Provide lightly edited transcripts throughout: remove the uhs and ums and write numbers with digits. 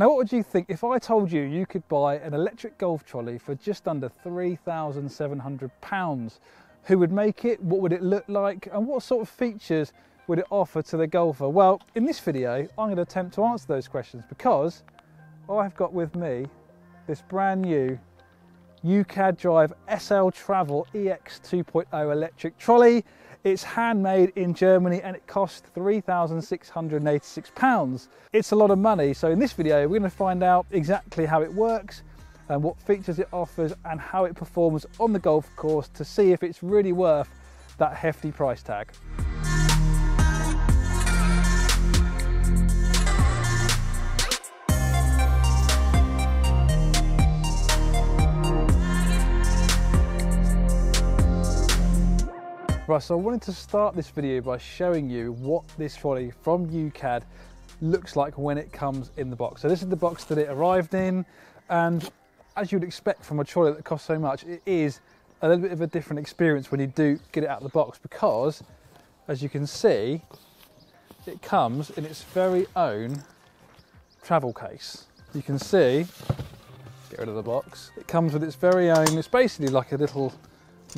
Now, what would you think if I told you you could buy an electric golf trolley for just under £3,700? Who would make it? What would it look like? And what sort of features would it offer to the golfer? Well, in this video, I'm going to attempt to answer those questions because I've got with me this brand new Jucad Drive SL Travel EX 2.0 electric trolley. It's handmade in Germany and it costs £3,686. It's a lot of money, so in this video we're going to find out exactly how it works and what features it offers and how it performs on the golf course to see if it's really worth that hefty price tag. Right, so I wanted to start this video by showing you what this trolley from Jucad looks like when it comes in the box. So this is the box that it arrived in, and as you'd expect from a trolley that costs so much, it is a little bit of a different experience when you do get it out of the box because, as you can see, it comes in its very own travel case. You can see, get rid of the box, it comes with its very own, it's basically like a little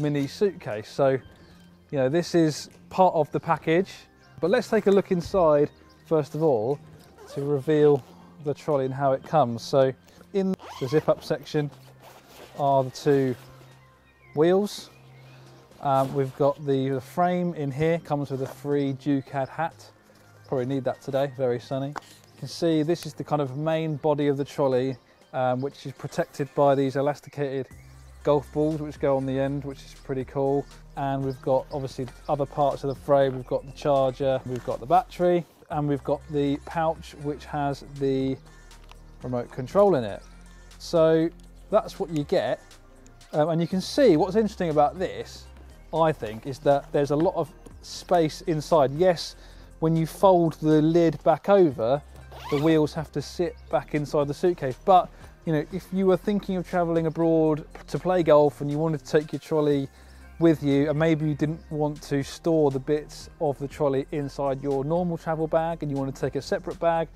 mini suitcase. So, you know, this is part of the package, but let's take a look inside first of all to reveal the trolley and how it comes. So in the zip-up section are the two wheels. We've got the frame in here, comes with a free Jucad hat. Probably need that today, very sunny. You can see this is the kind of main body of the trolley, which is protected by these elasticated golf balls which go on the end, which is pretty cool. And we've got obviously other parts of the frame. We've got the charger, we've got the battery, and we've got the pouch which has the remote control in it. So that's what you get. And you can see what's interesting about this, I think, is that there's a lot of space inside. Yes, when you fold the lid back over, the wheels have to sit back inside the suitcase, but you know, if you were thinking of traveling abroad to play golf and you wanted to take your trolley with you, and maybe you didn't want to store the bits of the trolley inside your normal travel bag and you want to take a separate bag,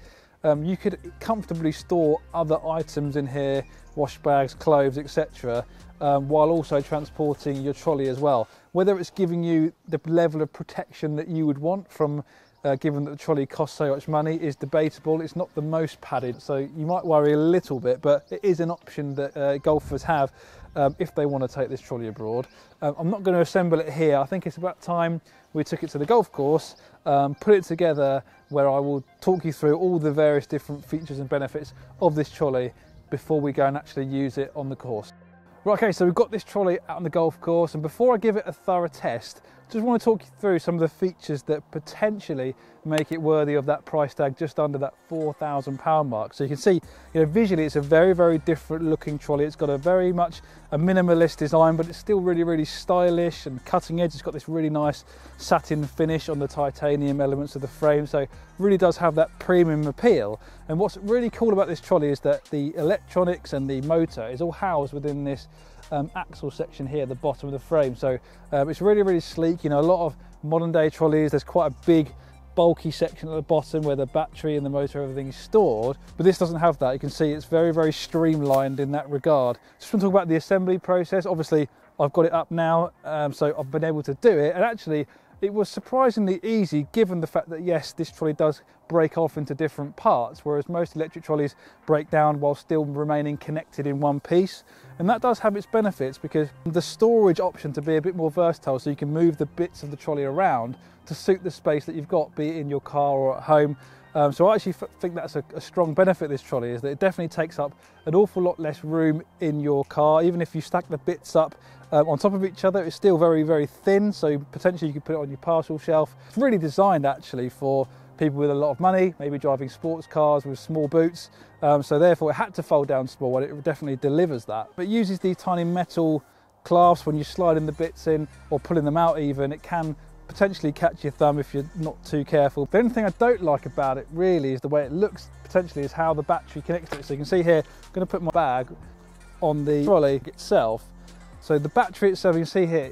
you could comfortably store other items in here, wash bags, clothes, etc., while also transporting your trolley as well. Whether it's giving you the level of protection that you would want from given that the trolley costs so much money, is debatable. It's not the most padded, so you might worry a little bit, but it is an option that golfers have if they want to take this trolley abroad. I'm not going to assemble it here. I think it's about time we took it to the golf course, put it together, where I will talk you through all the various different features and benefits of this trolley before we go and actually use it on the course. Right, okay, so we've got this trolley out on the golf course, and before I give it a thorough test, just want to talk you through some of the features that potentially make it worthy of that price tag just under that £4,000 mark. So you can see, you know, visually it's a very, very different looking trolley. It's got a very much a minimalist design, but it's still really, really stylish and cutting edge. It's got this really nice satin finish on the titanium elements of the frame, so it really does have that premium appeal. And what's really cool about this trolley is that the electronics and the motor is all housed within this axle section here at the bottom of the frame. So it's really, really sleek. You know, a lot of modern day trolleys, there's quite a big bulky section at the bottom where the battery and the motor, everything is stored, but this doesn't have that. You can see it's very, very streamlined in that regard. Just want to talk about the assembly process. Obviously I've got it up now, so I've been able to do it, and actually it was surprisingly easy given the fact that yes, this trolley does break off into different parts, whereas most electric trolleys break down while still remaining connected in one piece. And that does have its benefits because the storage option to be a bit more versatile, so you can move the bits of the trolley around to suit the space that you've got, be it in your car or at home. So I actually think that's a strong benefit of this trolley, is that it definitely takes up an awful lot less room in your car. Even if you stack the bits up on top of each other, it's still very, very thin, so potentially you could put it on your parcel shelf. It's really designed actually for people with a lot of money, maybe driving sports cars with small boots, so therefore it had to fold down small, and it definitely delivers that. But it uses these tiny metal clasps when you're sliding the bits in or pulling them out even. It can potentially catch your thumb if you're not too careful. The only thing I don't like about it really is the way it looks, potentially, is how the battery connects to it. So you can see here, I'm going to put my bag on the trolley itself. So the battery itself, you can see here,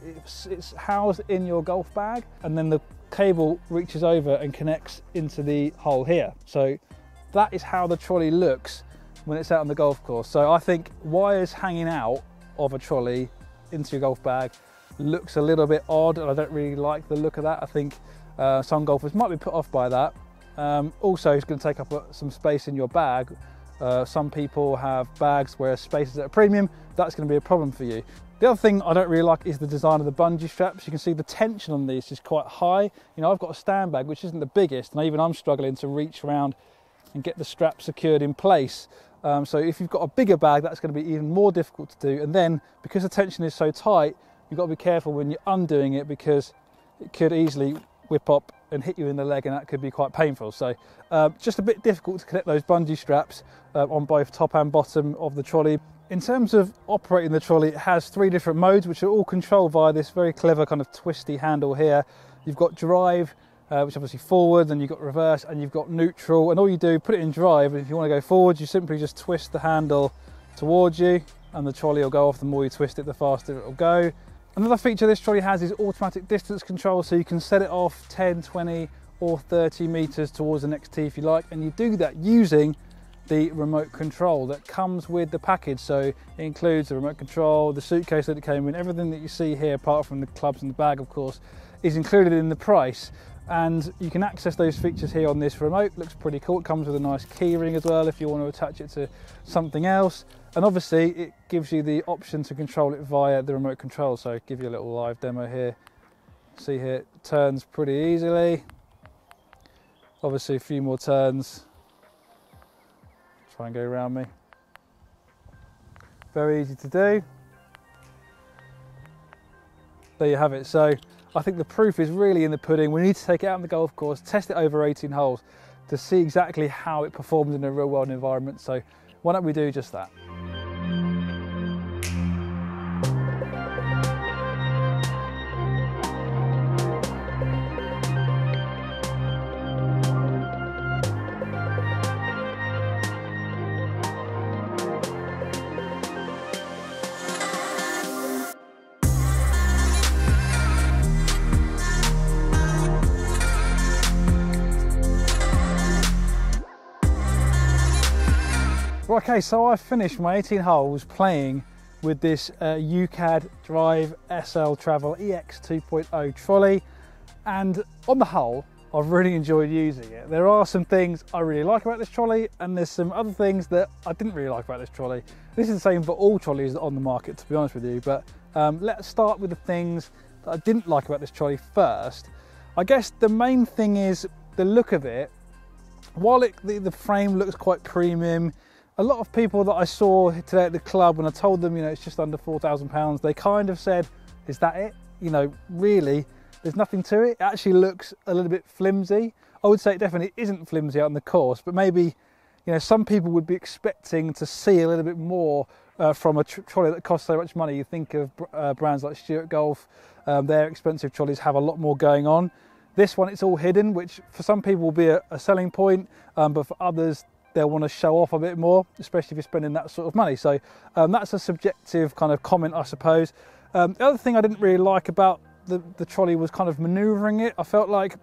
it's housed in your golf bag, and then the cable reaches over and connects into the hole here. So that is how the trolley looks when it's out on the golf course. So I think wires hanging out of a trolley into your golf bag looks a little bit odd, and I don't really like the look of that. I think some golfers might be put off by that. Also, it's going to take up some space in your bag. Some people have bags where space is at a premium. That's going to be a problem for you. The other thing I don't really like is the design of the bungee straps. You can see the tension on these is quite high. You know, I've got a stand bag which isn't the biggest, and even I'm struggling to reach around and get the strap secured in place. So if you've got a bigger bag, that's going to be even more difficult to do. And then because the tension is so tight, you've got to be careful when you're undoing it, because it could easily whip up and hit you in the leg, and that could be quite painful. So just a bit difficult to connect those bungee straps on both top and bottom of the trolley. In terms of operating the trolley, it has three different modes, which are all controlled via this very clever kind of twisty handle here. You've got drive, which obviously forward, and you've got reverse, and you've got neutral. And all you do, put it in drive, and if you want to go forward, you simply just twist the handle towards you, and the trolley will go off. The more you twist it, the faster it will go. Another feature this trolley has is automatic distance control, so you can set it off 10, 20 or 30 metres towards the next tee if you like, and you do that using the remote control that comes with the package. So it includes the remote control, the suitcase that it came in, everything that you see here apart from the clubs and the bag of course is included in the price, and you can access those features here on this remote. Looks pretty cool. It comes with a nice key ring as well if you want to attach it to something else, and obviously it gives you the option to control it via the remote control. So I'll give you a little live demo here. See here, it turns pretty easily, obviously a few more turns, try and go around me, very easy to do. There you have it. So I think the proof is really in the pudding. We need to take it out on the golf course, test it over 18 holes to see exactly how it performs in a real world environment. So why don't we do just that? Okay, so I finished my 18 holes playing with this Jucad Drive SL Travel EX 2.0 trolley, and on the whole, I've really enjoyed using it. There are some things I really like about this trolley, and there's some other things that I didn't really like about this trolley. This is the same for all trolleys on the market, to be honest with you, but let's start with the things that I didn't like about this trolley first. I guess the main thing is the look of it. While the frame looks quite premium, a lot of people that I saw today at the club, when I told them, you know, it's just under £4,000, they kind of said, is that it? You know, really, there's nothing to it. It actually looks a little bit flimsy. I would say it definitely isn't flimsy out on the course, but maybe, you know, some people would be expecting to see a little bit more from a trolley that costs so much money. You think of brands like Stuart Golf, their expensive trolleys have a lot more going on. This one, it's all hidden, which for some people will be a selling point, but for others, they'll want to show off a bit more, especially if you're spending that sort of money. So that's a subjective kind of comment, I suppose. The other thing I didn't really like about the trolley was kind of manoeuvring it. I felt like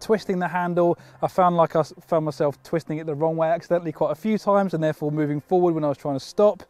twisting the handle, I found myself twisting it the wrong way accidentally quite a few times, and therefore moving forward when I was trying to stop.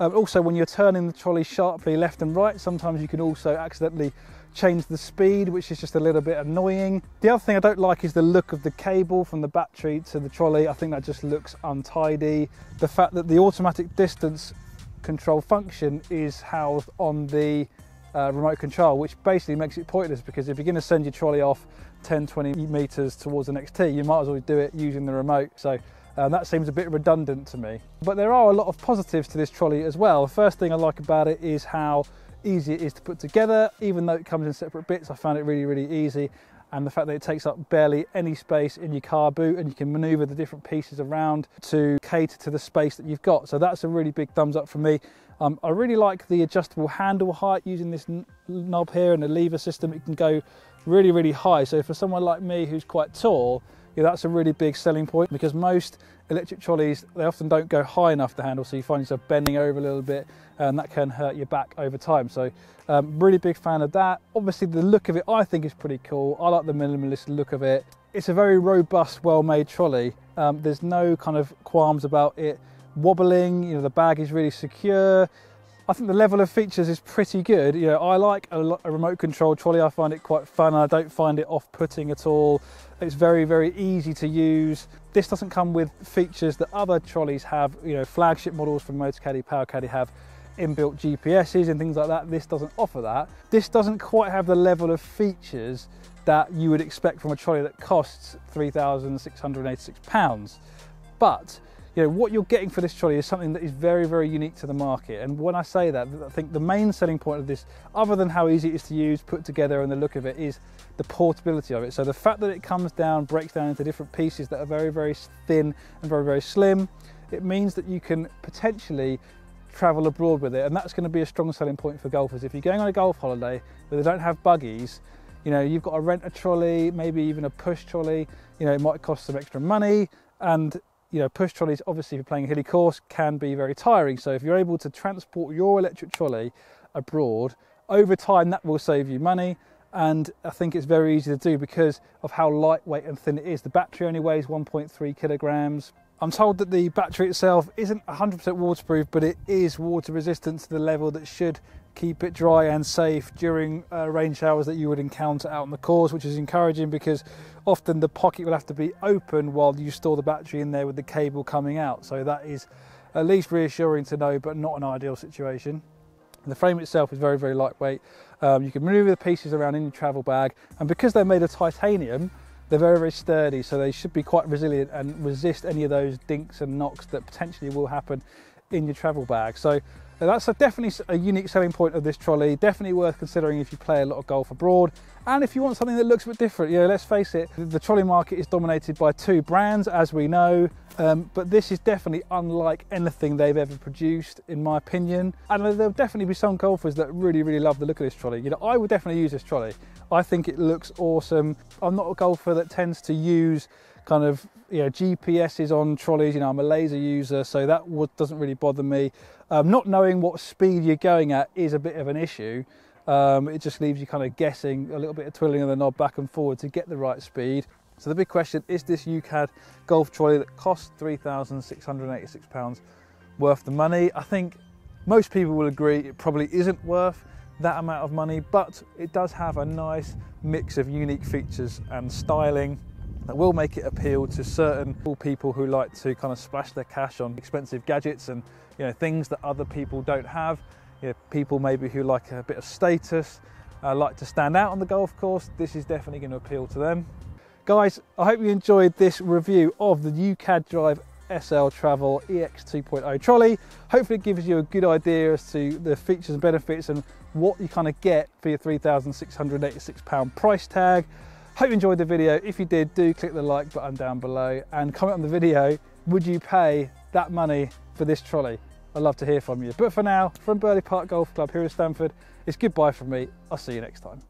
Also, when you're turning the trolley sharply left and right, sometimes you can also accidentally change the speed, which is just a little bit annoying. The other thing I don't like is the look of the cable from the battery to the trolley. I think that just looks untidy. The fact that the automatic distance control function is housed on the remote control, which basically makes it pointless, because if you're going to send your trolley off 10, 20 meters towards the next tee, you might as well do it using the remote. So that seems a bit redundant to me. But there are a lot of positives to this trolley as well. The first thing I like about it is how easy it is to put together. Even though it comes in separate bits, I found it really, really easy. And the fact that it takes up barely any space in your car boot, and you can maneuver the different pieces around to cater to the space that you've got. So that's a really big thumbs up for me. I really like the adjustable handle height using this knob here and the lever system. It can go really, really high. So for someone like me who's quite tall, yeah, that's a really big selling point, because most electric trolleys, they often don't go high enough to handle, so you find yourself bending over a little bit, and that can hurt your back over time. So really big fan of that. Obviously the look of it I think is pretty cool. I like the minimalist look of it. It's a very robust, well-made trolley, There's no kind of qualms about it wobbling. You know, the bag is really secure. I think the level of features is pretty good. You know, I like a remote control trolley. I find it quite fun. I don't find it off-putting at all. It's very, very easy to use. This doesn't come with features that other trolleys have. You know, flagship models from Motorcaddy, Powercaddy have inbuilt GPSs and things like that. This doesn't offer that. This doesn't quite have the level of features that you would expect from a trolley that costs £3,686. But you know, what you're getting for this trolley is something that is very, very unique to the market. And when I say that, I think the main selling point of this, other than how easy it is to use, put together, and the look of it, is the portability of it. So the fact that it comes down, breaks down into different pieces that are very, very thin and very, very slim, it means that you can potentially travel abroad with it. And that's going to be a strong selling point for golfers. If you're going on a golf holiday where they don't have buggies, you know, you've got to rent a trolley, maybe even a push trolley. You know, it might cost some extra money, and you know, push trolleys, obviously, if you're playing a hilly course, can be very tiring. So if you're able to transport your electric trolley abroad, over time that will save you money. And I think it's very easy to do because of how lightweight and thin it is. The battery only weighs 1.3 kilograms. I'm told that the battery itself isn't 100% waterproof, but it is water resistant to the level that should keep it dry and safe during rain showers that you would encounter out on the course, which is encouraging because often the pocket will have to be open while you store the battery in there with the cable coming out. So that is at least reassuring to know, but not an ideal situation. The frame itself is very, very lightweight. You can maneuver the pieces around in your travel bag, and because they're made of titanium, they're very, very sturdy, so they should be quite resilient and resist any of those dinks and knocks that potentially will happen in your travel bag. So that's definitely a unique selling point of this trolley. Definitely worth considering if you play a lot of golf abroad, and if you want something that looks a bit different. You know, let's face it, the trolley market is dominated by two brands, as we know, but this is definitely unlike anything they've ever produced, in my opinion. And there'll definitely be some golfers that really, really love the look of this trolley. You know, I would definitely use this trolley. I think it looks awesome. I'm not a golfer that tends to use kind of, you know, GPSs on trolleys. You know, I'm a laser user, so that doesn't really bother me. Not knowing what speed you're going at is a bit of an issue. It just leaves you kind of guessing, a little bit of twiddling of the knob back and forward to get the right speed. So the big question is, this Jucad golf trolley that costs £3,686 worth the money? I think most people will agree it probably isn't worth that amount of money, but it does have a nice mix of unique features and styling that will make it appeal to certain people who like to kind of splash their cash on expensive gadgets and, you know, things that other people don't have. You know, people maybe who like a bit of status, like to stand out on the golf course. This is definitely going to appeal to them. Guys, I hope you enjoyed this review of the Jucad Drive SL Travel EX 2.0 trolley. Hopefully it gives you a good idea as to the features and benefits and what you kind of get for your £3,686 price tag. Hope you enjoyed the video. If you did, do click the like button down below and comment on the video. Would you pay that money for this trolley? I'd love to hear from you. But for now, from Burghley Park Golf Club here in Stamford, it's goodbye from me. I'll see you next time.